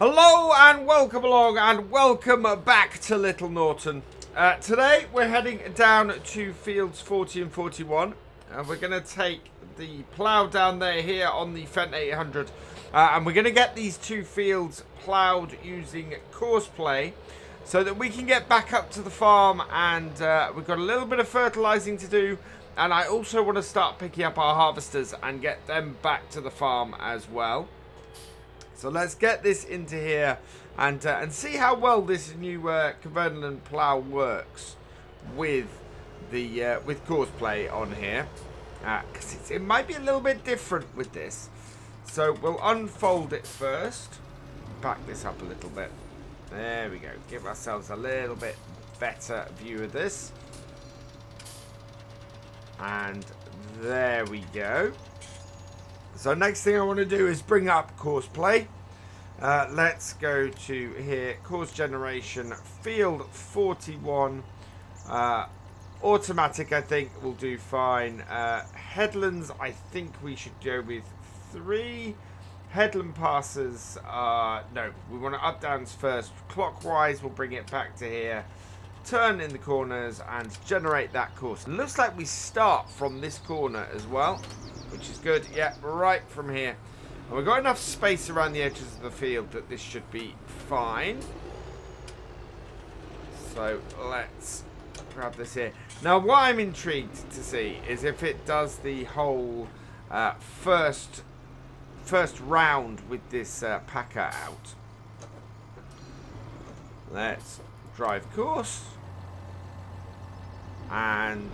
Hello and welcome along and welcome back to Little Norton. Today we're heading down to Fields 40 and 41 and we're going to take the plough down there here on the Fendt 800 and we're going to get these two fields ploughed using Courseplay so that we can get back up to the farm, and we've got a little bit of fertilising to do, and I also want to start picking up our harvesters and get them back to the farm as well. So let's get this into here and see how well this new Covernal plough works with the Courseplay on here, because it might be a little bit different with this. So we'll unfold it first, back this up a little bit. There we go. Give ourselves a little bit better view of this, and there we go. So next thing I want to do is bring up Courseplay. Let's go to here, course generation, field 41, automatic I think will do fine. Headlands I think we should go with 3. Headland passes, no, we want to up downs first. Clockwise, we'll bring it back to here. Turn in the corners and generate that course. And looks like we start from this corner as well, which is good. Yeah, right from here. And we've got enough space around the edges of the field that this should be fine. So let's grab this here. Now, what I'm intrigued to see is if it does the whole first round with this packer out. Let's drive course. And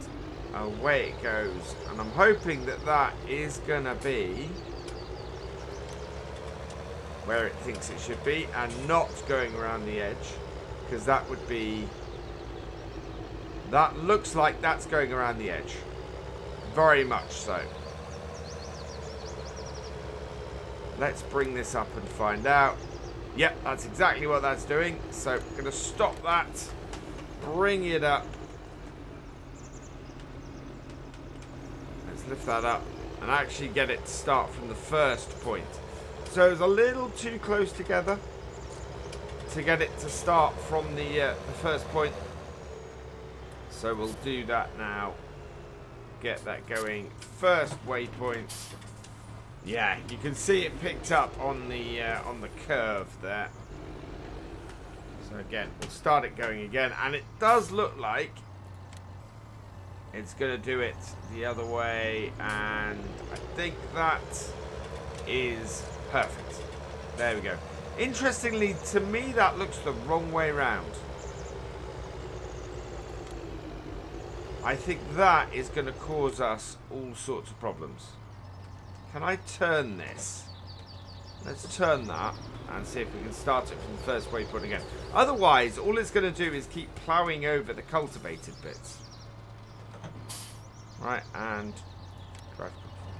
away it goes, and I'm hoping that that is gonna be where it thinks it should be and not going around the edge, because that would be, that looks like that's going around the edge very much so. Let's bring this up and find out. Yep, that's exactly what that's doing. So I'm gonna stop that, bring it up. Lift that up and actually get it to start from the first point. So it's a little too close together to get it to start from the first point. So we'll do that now. Get that going. First waypoint. Yeah, you can see it picked up on the curve there. So again, we'll start it going again, and it does look like it's going to do it the other way, and I think that is perfect. There we go. Interestingly, to me, that looks the wrong way round. I think that is going to cause us all sorts of problems. Can I turn this? Let's turn that and see if we can start it from the first waypoint again. Otherwise, all it's going to do is keep ploughing over the cultivated bits. Right, and drive.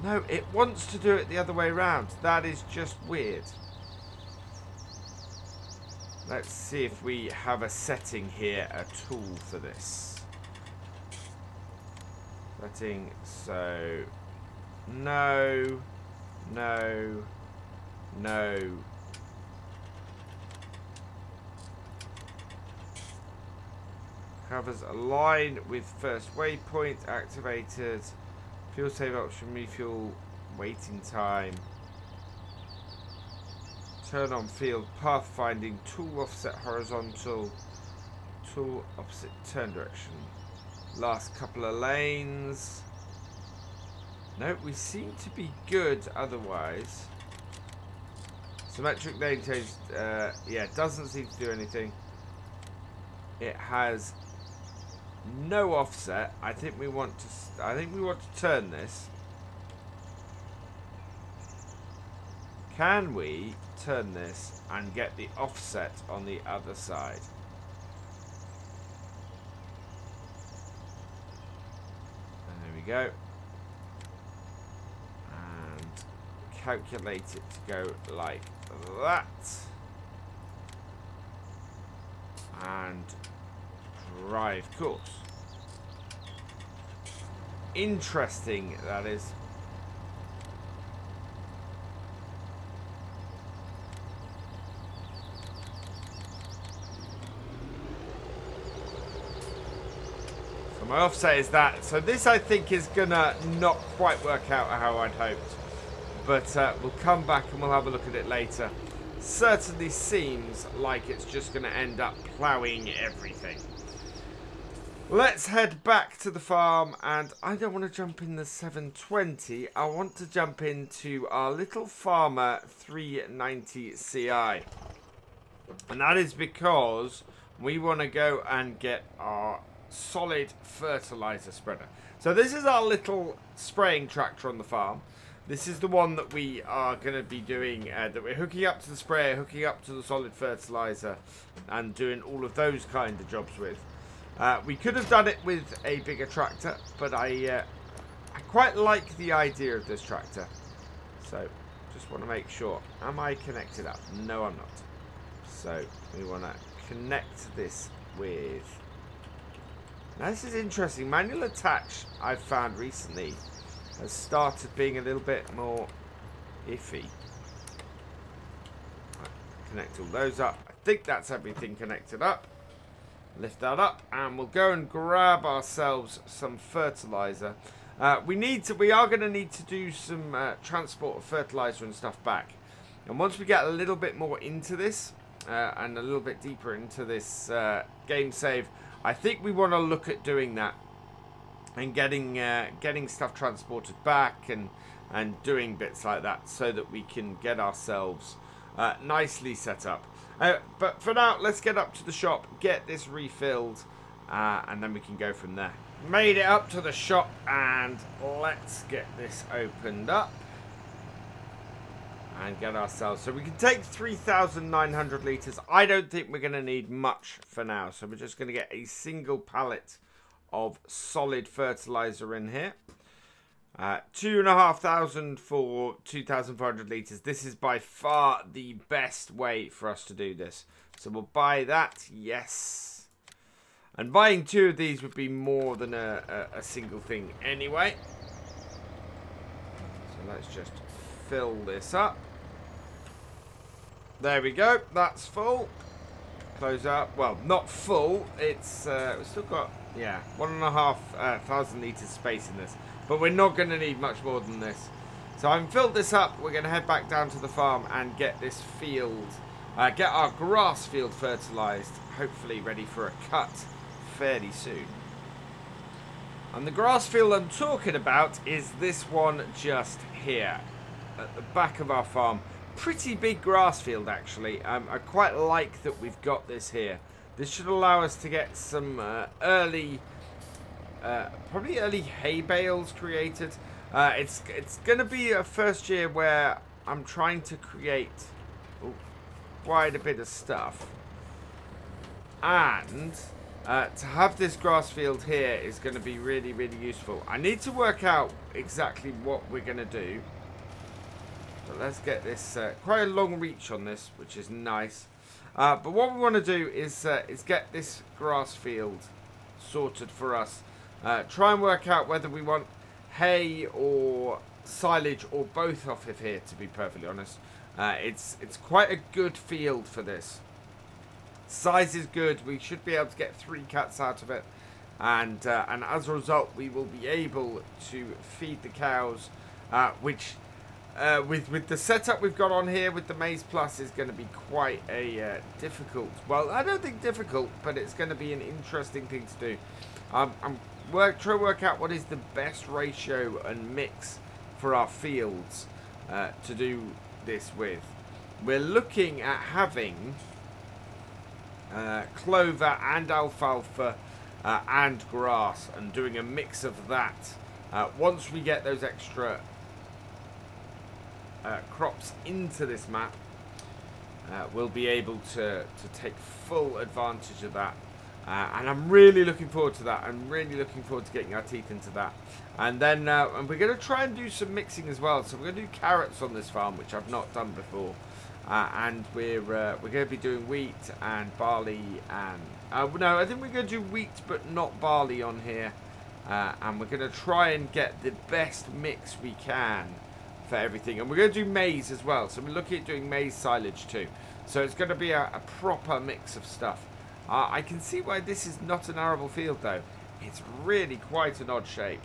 No, it wants to do it the other way around. That is just weird. Let's see if we have a setting here at all for this. Setting, so no, no, no. Covers align with first waypoint activated. Fuel save option, refuel, waiting time. Turn on field pathfinding, tool offset horizontal, tool opposite turn direction. Last couple of lanes. No, we seem to be good otherwise. Symmetric lane change, yeah, doesn't seem to do anything. It has no offset. I think we want to. I think we want to turn this. Can we turn this and get the offset on the other side? There we go. And calculate it to go like that. And drive course. Interesting, that is. My offset is that. So this, I think, is going to not quite work out how I'd hoped. But we'll come back and we'll have a look at it later. Certainly seems like it's just going to end up ploughing everything. Let's head back to the farm, and I don't want to jump in the 720. I want to jump into our Little Farmer 390 CI. And that is because we want to go and get our solid fertilizer spreader. So this is our little spraying tractor on the farm. This is the one that we are going to be doing, that we're hooking up to the sprayer, hooking up to the solid fertilizer, and doing all of those kind of jobs with. We could have done it with a bigger tractor, but I quite like the idea of this tractor. So just want to make sure, am I connected up? No, I'm not. So we want to connect this with... Now this is interesting. Manual attach, I've found recently, has started being a little bit more iffy. Right, connect all those up. I think that's everything connected up. Lift that up, and we'll go and grab ourselves some fertilizer. We are going to need to do some transport of fertilizer and stuff back. And once we get a little bit more into this, and a little bit deeper into this game save, I think we want to look at doing that and getting stuff transported back and doing bits like that, so that we can get ourselves nicely set up. But for now, let's get up to the shop, get this refilled, and then we can go from there. Made it up to the shop, and let's get this opened up and get ourselves. So we can take 3,900 litres. I don't think we're going to need much for now. So we're just going to get a single pallet of solid fertiliser in here. 2,500 for 2,500 litres. This is by far the best way for us to do this. So we'll buy that, yes. And buying two of these would be more than a single thing anyway. So let's just fill this up. There we go, that's full. Close up, well, not full. It's, we've still got, yeah, 1,500 litres space in this. But we're not going to need much more than this. So I've filled this up. We're going to head back down to the farm and get this field, get our grass field fertilised, hopefully ready for a cut fairly soon. And the grass field I'm talking about is this one just here at the back of our farm. Pretty big grass field, actually. I quite like that we've got this here. This should allow us to get some probably early hay bales created. It's going to be a first year where I'm trying to create quite a bit of stuff, and to have this grass field here is going to be really, really useful. I need to work out exactly what we're going to do, but let's get this quite a long reach on this, which is nice. But what we want to do is get this grass field sorted for us. Try and work out whether we want hay or silage or both off of here, to be perfectly honest. It's quite a good field for this. Size is good. We should be able to get 3 cats out of it. And as a result, we will be able to feed the cows, which with the setup we've got on here with the Maize Plus is going to be quite a difficult. Well, I don't think difficult, but it's going to be an interesting thing to do. Try to work out what is the best ratio and mix for our fields to do this with. We're looking at having clover and alfalfa and grass, and doing a mix of that once we get those extra crops into this map. We'll be able to take full advantage of that. And I'm really looking forward to that. I'm really looking forward to getting our teeth into that. And then and we're going to try and do some mixing as well. So we're going to do carrots on this farm, which I've not done before. And we're going to be doing wheat and barley. And no, I think we're going to do wheat but not barley on here. And we're going to try and get the best mix we can for everything. And we're going to do maize as well. So we're looking at doing maize silage too. So it's going to be a proper mix of stuff. I can see why this is not an arable field, though. It's really quite an odd shape.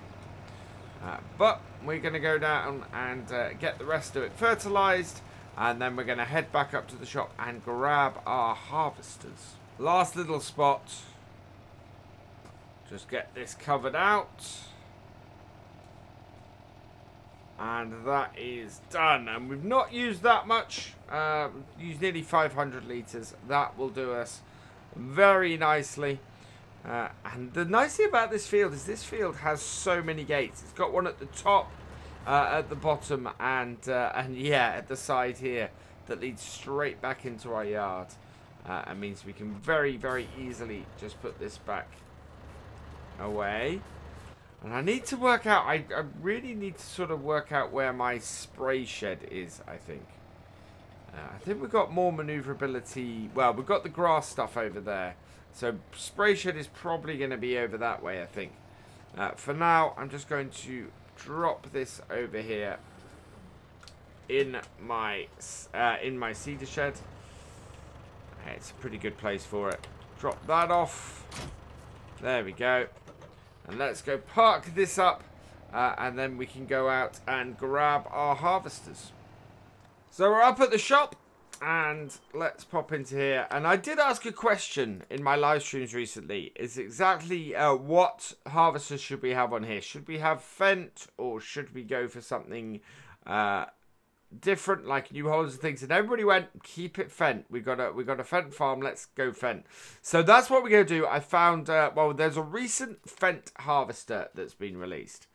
But we're going to go down and get the rest of it fertilised, and then we're going to head back up to the shop and grab our harvesters. Last little spot. Just get this covered out. And that is done. And we've not used that much. Used nearly 500 litres. That will do us very nicely. And the nice thing about this field is this field has so many gates. It's got one at the top, at the bottom, and yeah, at the side here that leads straight back into our yard. It means we can very, very easily just put this back away. And I need to work out, I really need to sort of work out where my spray shed is, I think. I think we've got more manoeuvrability. Well, we've got the grass stuff over there. So spray shed is probably going to be over that way, I think. For now, I'm just going to drop this over here in my cedar shed. It's a pretty good place for it. Drop that off. There we go. And let's go park this up, and then we can go out and grab our harvesters. So we're up at the shop. And let's pop into here. And I did ask a question in my live streams recently. Is exactly what harvesters should we have on here? Should we have Fendt, or should we go for something different, like New Hollands and things? And everybody went, keep it Fendt. We got a Fendt farm. Let's go Fendt. So that's what we're gonna do. I found well, there's a recent Fendt harvester that's been released,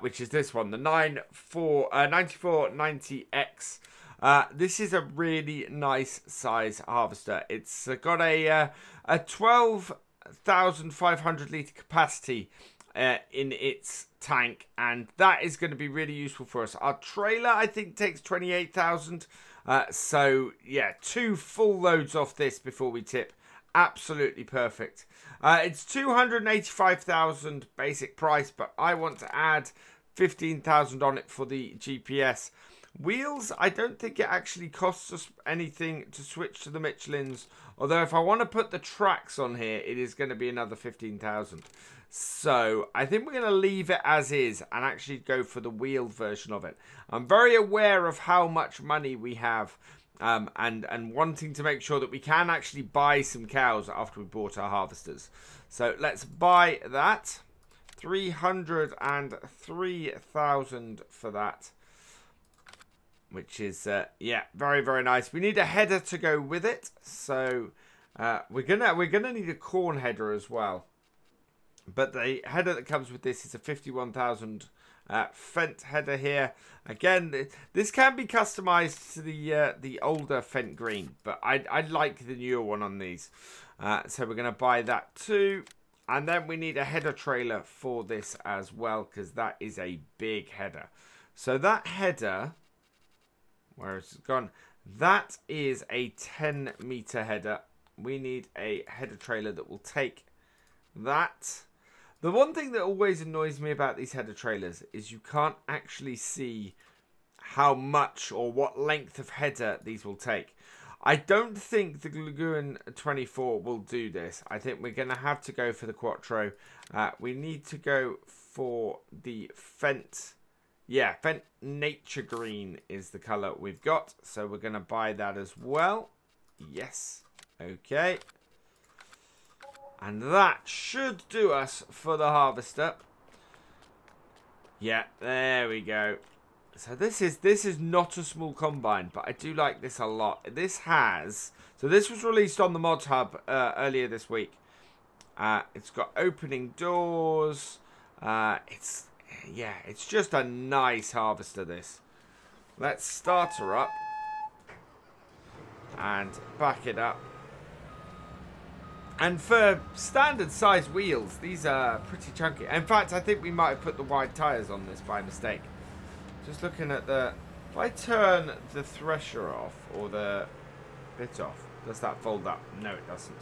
which is this one, the 9490X. This is a really nice size harvester. It's got a 12,500 litre capacity in its tank, and that is going to be really useful for us. Our trailer, I think, takes 28,000. So, yeah, 2 full loads off this before we tip. Absolutely perfect. It's 285,000 basic price, but I want to add 15,000 on it for the GPS. Wheels, I don't think it actually costs us anything to switch to the Michelins. Although if I want to put the tracks on here, it is going to be another 15,000. So I think we're going to leave it as is and actually go for the wheeled version of it. I'm very aware of how much money we have, and wanting to make sure that we can actually buy some cows after we bought our harvesters. So let's buy that. 303,000 for that. Which is, yeah, very, very nice. We need a header to go with it. So we're gonna need a corn header as well. But the header that comes with this is a 51,000 Fendt header here. Again, this can be customized to the older Fendt Green. But I like the newer one on these. So we're going to buy that too. And then we need a header trailer for this as well, because that is a big header. So that header... where it's gone, that is a 10-meter header. We need a header trailer that will take that. The one thing that always annoys me about these header trailers is you can't actually see how much or what length of header these will take. I don't think the Gluguin 24 will do this. I think we're going to have to go for the Quattro. We need to go for the Fendt. Yeah, Fendt Nature Green is the colour we've got. So we're going to buy that as well. Yes. Okay. And that should do us for the harvester. Yeah, there we go. So this is not a small combine, but I do like this a lot. This has... so this was released on the Mod Hub earlier this week. It's got opening doors. It's... yeah, it's just a nice harvester, this. Let's start her up. And back it up. And for standard size wheels, these are pretty chunky. In fact, I think we might have put the wide tyres on this by mistake. Just looking at the... if I turn the thresher off, or the bit off, does that fold up? No, it doesn't.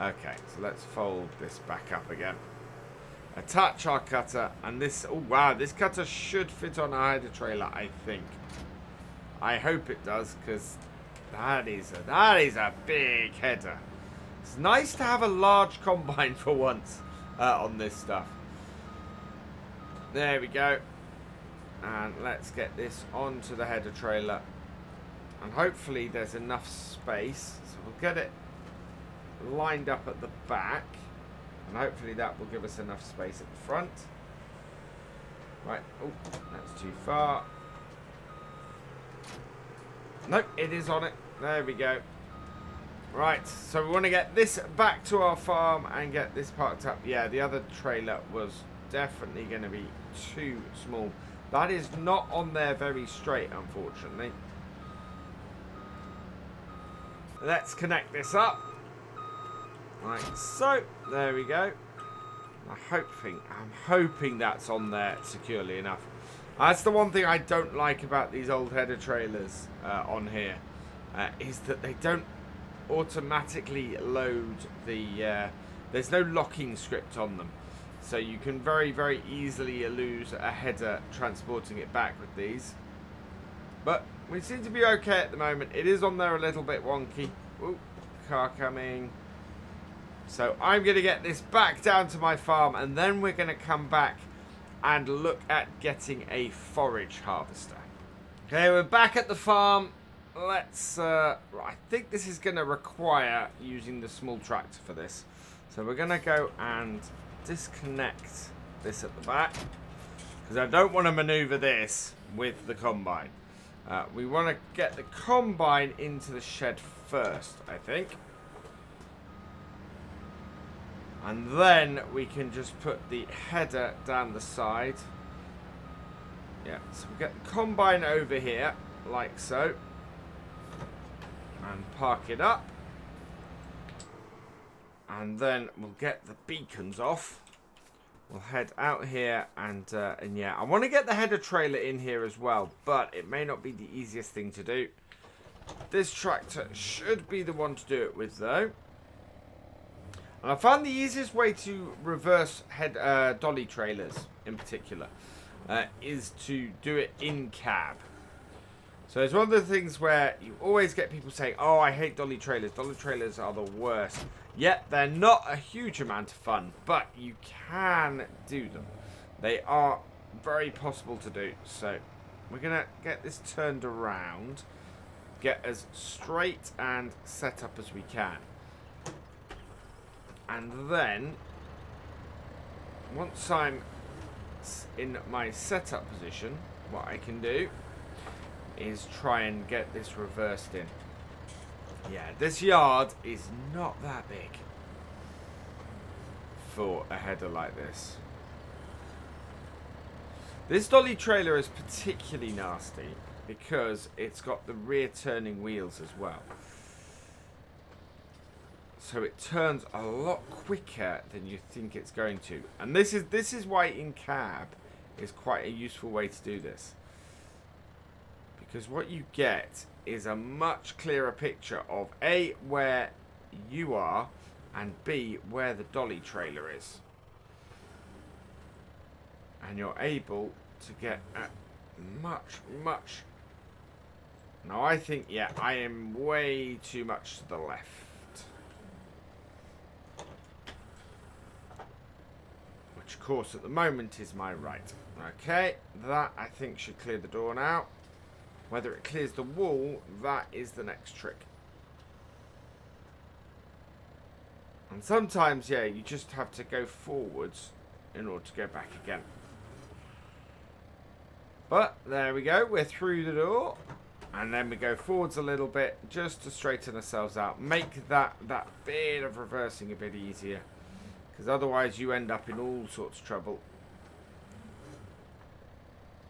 Okay, so let's fold this back up again. Attach our cutter, and this... oh, wow, this cutter should fit on a header trailer, I think. I hope it does, because that is a big header. It's nice to have a large combine for once. on this stuff. There we go. And let's get this onto the header trailer. And hopefully there's enough space. So we'll get it lined up at the back. And hopefully that will give us enough space at the front. Right. Oh, that's too far. Nope, it is on it. There we go. Right, so we want to get this back to our farm and get this parked up. Yeah, the other trailer was definitely going to be too small. That is not on there very straight, unfortunately. Let's connect this up. Right, so there we go. I'm hoping that's on there securely enough. That's the one thing I don't like about these old header trailers on here, is that they don't automatically load the there's no locking script on them, so you can very easily lose a header transporting it back with these. But we seem to be okay at the moment. It is on there a little bit wonky. Ooh, car coming. So I'm going to get this back down to my farm, and then we're going to come back and look at getting a forage harvester. Okay, we're back at the farm. Let's I think this is going to require using the small tractor for this, so we're going to go and disconnect this at the back, because I don't want to maneuver this with the combine. We want to get the combine into the shed first, I think, and then we can just put the header down the side. Yeah, so we get the combine over here like so, and park it up, and then we'll get the beacons off. We'll head out here, and yeah, I want to get the header trailer in here as well, but it may not be the easiest thing to do. This tractor should be the one to do it with, though. And I found the easiest way to reverse head dolly trailers in particular is to do it in cab. So it's one of the things where you always get people saying, oh, I hate dolly trailers. Dolly trailers are the worst. Yet they're not a huge amount of fun, but you can do them. They are very possible to do. So we're going to get this turned around, get as straight and set up as we can. And then, once I'm in my setup position, what I can do is try and get this reversed in. Yeah, this yard is not that big for a header like this. This dolly trailer is particularly nasty because it's got the rear turning wheels as well. So it turns a lot quicker than you think it's going to. And this is why in cab is quite a useful way to do this. Because what you get is a much clearer picture of A, where you are, and B, where the dolly trailer is. And you're able to get a much... Now I think, yeah, I am way too much to the left. Which, of course, at the moment is my right. Okay, that I think should clear the door now. Whether it clears the wall, that is the next trick. And sometimes, yeah, you just have to go forwards in order to go back again. But there we go, we're through the door. And then we go forwards a little bit just to straighten ourselves out. Make that bit of reversing a bit easier. Because otherwise you end up in all sorts of trouble.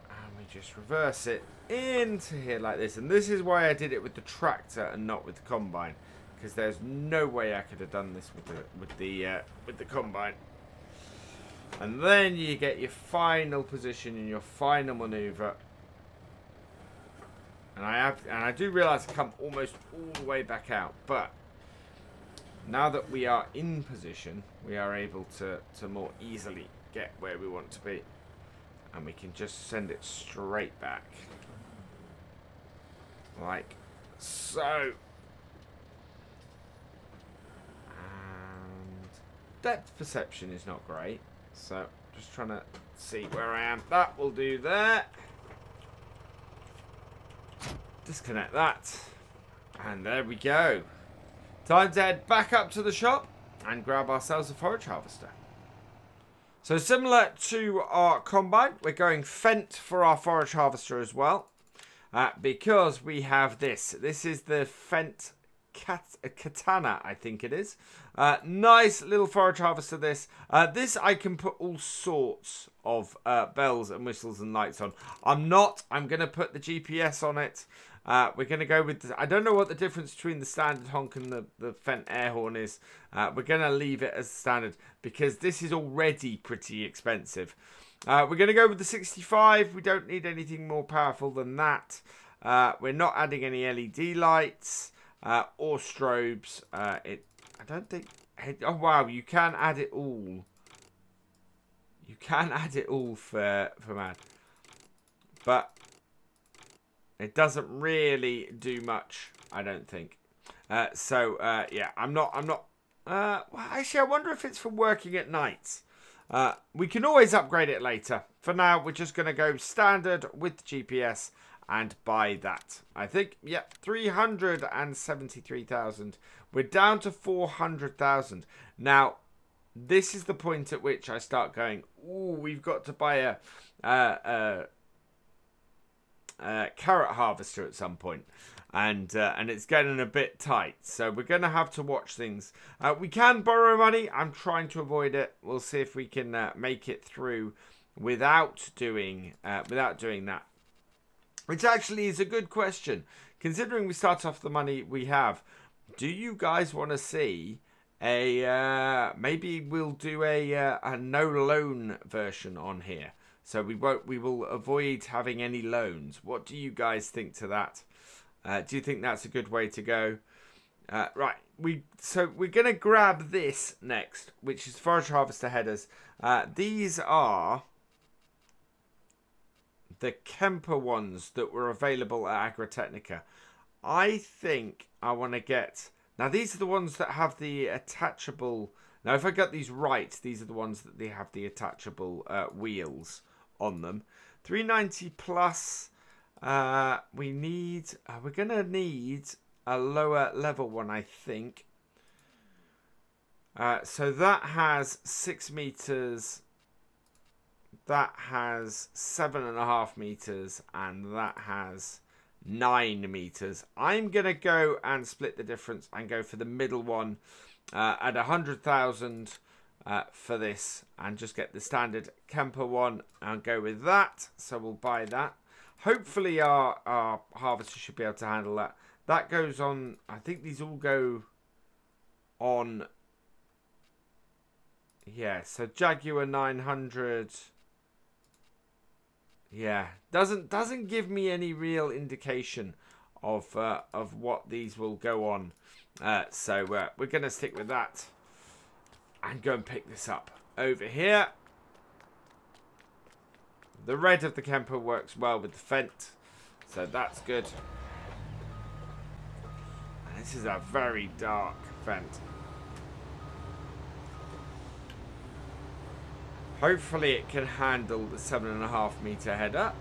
And we just reverse it into here like this. And this is why I did it with the tractor and not with the combine, because there's no way I could have done this with the combine. And then you get your final position and your final maneuver. And I do realize I come almost all the way back out, but now that we are in position, we are able to more easily get where we want to be, and we can just send it straight back. Like so, and depth perception is not great, so just trying to see where I am. That will do there. Disconnect that. And there we go. Time to head back up to the shop and grab ourselves a forage harvester. So similar to our combine, we're going Fendt for our forage harvester as well. Because we have this. This is the Fendt Katana, I think it is. Nice little forage harvester, this. This I can put all sorts of bells and whistles and lights on. I'm going to put the GPS on it. We're going to go with... I don't know what the difference between the standard honk and the Fendt air horn is. We're going to leave it as standard because this is already pretty expensive. We're going to go with the 65. We don't need anything more powerful than that. We're not adding any LED lights or strobes. I don't think... Oh, wow. You can add it all. You can add it all for man. But... it doesn't really do much, I don't think. Yeah, I'm not. Well, actually, I wonder if it's for working at night. We can always upgrade it later. For now, we're just going to go standard with GPS and buy that. I think, yeah, 373,000. We're down to 400,000. Now, this is the point at which I start going, ooh, we've got to buy a... carrot harvester at some point, and it's getting a bit tight, so we're gonna have to watch things. We can borrow money. I'm trying to avoid it. We'll see if we can make it through without doing that, which actually is a good question, considering we start off the money we have. Do you guys want to see a maybe we'll do a no loan version on here? So we will avoid having any loans. What do you guys think to that? Do you think that's a good way to go? Right. So we're going to grab this next, which is forage harvester headers. These are the Kemper ones that were available at Agritechnica. I think I want to get... Now, these are the ones that have the attachable... Now, if I got these right, these are the ones that they have the attachable wheels on them. 390 plus, we're gonna need a lower level one, I think. So that has 6 meters, that has 7.5 meters, and that has 9 meters. I'm gonna go and split the difference and go for the middle one at 100,000 for this, and just get the standard Kemper one and go with that. So we'll buy that. Hopefully our harvester should be able to handle that. That goes on, I think these all go on. Yeah, so Jaguar 900. Yeah, doesn't give me any real indication of what these will go on. So we're going to stick with that and go and pick this up over here. The red of the Kemper works well with the Fendt, so that's good. And this is a very dark Fendt. Hopefully it can handle the 7.5 meter header.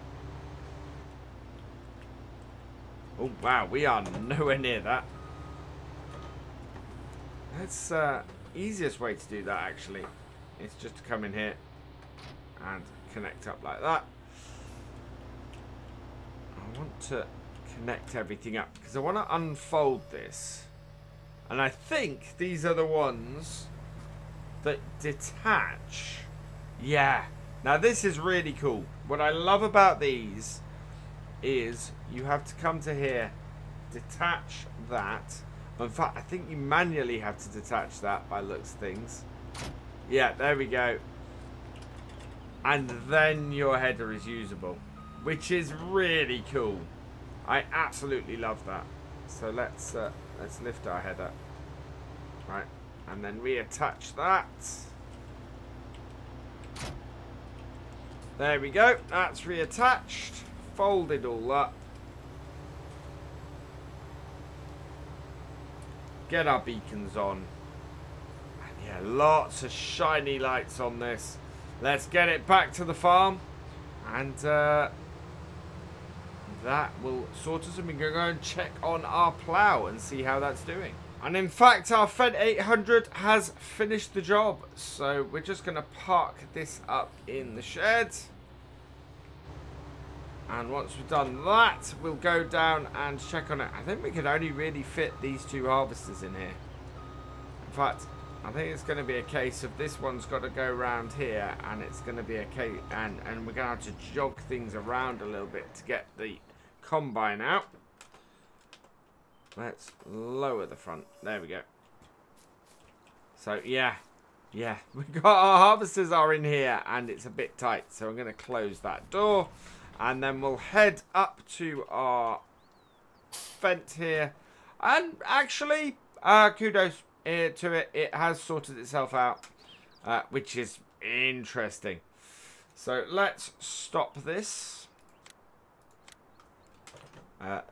Oh wow, we are nowhere near that. That's easiest way to do that, actually, is just to come in here and connect up like that. I want to connect everything up because I want to unfold this. And I think these are the ones that detach. Yeah. Now, this is really cool. What I love about these is you have to come to here, detach that. In fact, I think you manually have to detach that by looks of things. Yeah, there we go. And then your header is usable, which is really cool. I absolutely love that. So let's lift our header. Right, and then reattach that. There we go. That's reattached. Folded all up. Get our beacons on, and Yeah, lots of shiny lights on this. Let's get it back to the farm, and that will sort us, and we can go and check on our plough and see how that's doing. And in fact, our Fendt 800 has finished the job, so we're just going to park this up in the shed. And once we've done that, we'll go down and check on it. I think we could only really fit these two harvesters in here. In fact, I think it's going to be a case of this one's got to go around here, and it's going to be a case, and we're going to have to jog things around a little bit to get the combine out. Let's lower the front. There we go. So yeah, we got our harvesters are in here, and it's a bit tight. So I'm going to close that door. And then we'll head up to our Fendt here. And actually, kudos to it. It has sorted itself out, which is interesting. So let's stop this.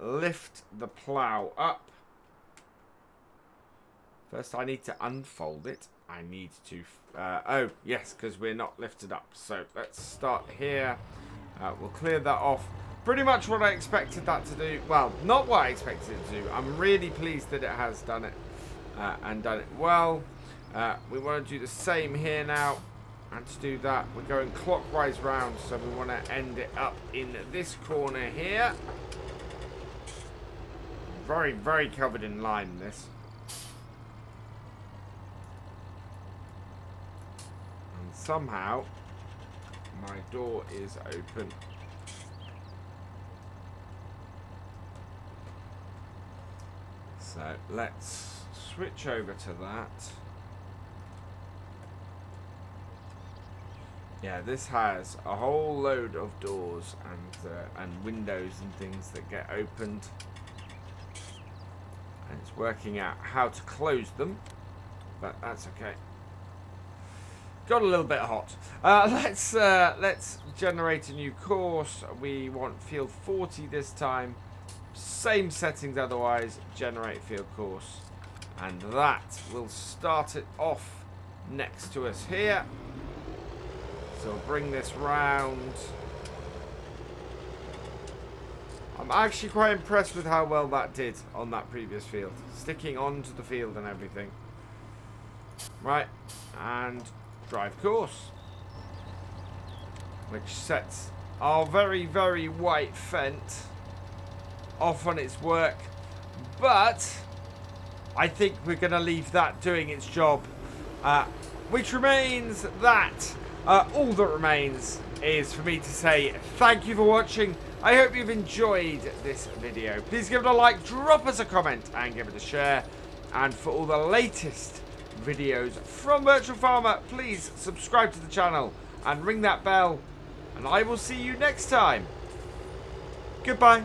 Lift the plough up. First, I need to unfold it. I need to... oh, yes, because we're not lifted up. So let's start here. We'll clear that off. Pretty much what I expected that to do. Well, not what I expected it to do. I'm really pleased that it has done it. And done it well. We want to do the same here now. And to do that, we're going clockwise round. So we want to end it up in this corner here. Very, very covered in lime, this. And somehow... my door is open. So let's switch over to that. Yeah, this has a whole load of doors and windows and things that get opened. And it's working out how to close them. But that's okay. Got a little bit hot. Let's generate a new course. We want field 40 this time. Same settings otherwise. Generate field course. And that will start it off next to us here. So we'll bring this round. I'm actually quite impressed with how well that did on that previous field. Sticking onto the field and everything. Right. And... drive course, which sets our very, very white Fendt off on its work, but I think we're going to leave that doing its job, which remains that all that remains is for me to say thank you for watching. I hope you've enjoyed this video. Please give it a like, drop us a comment, and give it a share. And for all the latest videos from Virtual Farmer, please subscribe to the channel and ring that bell, and I will see you next time. Goodbye.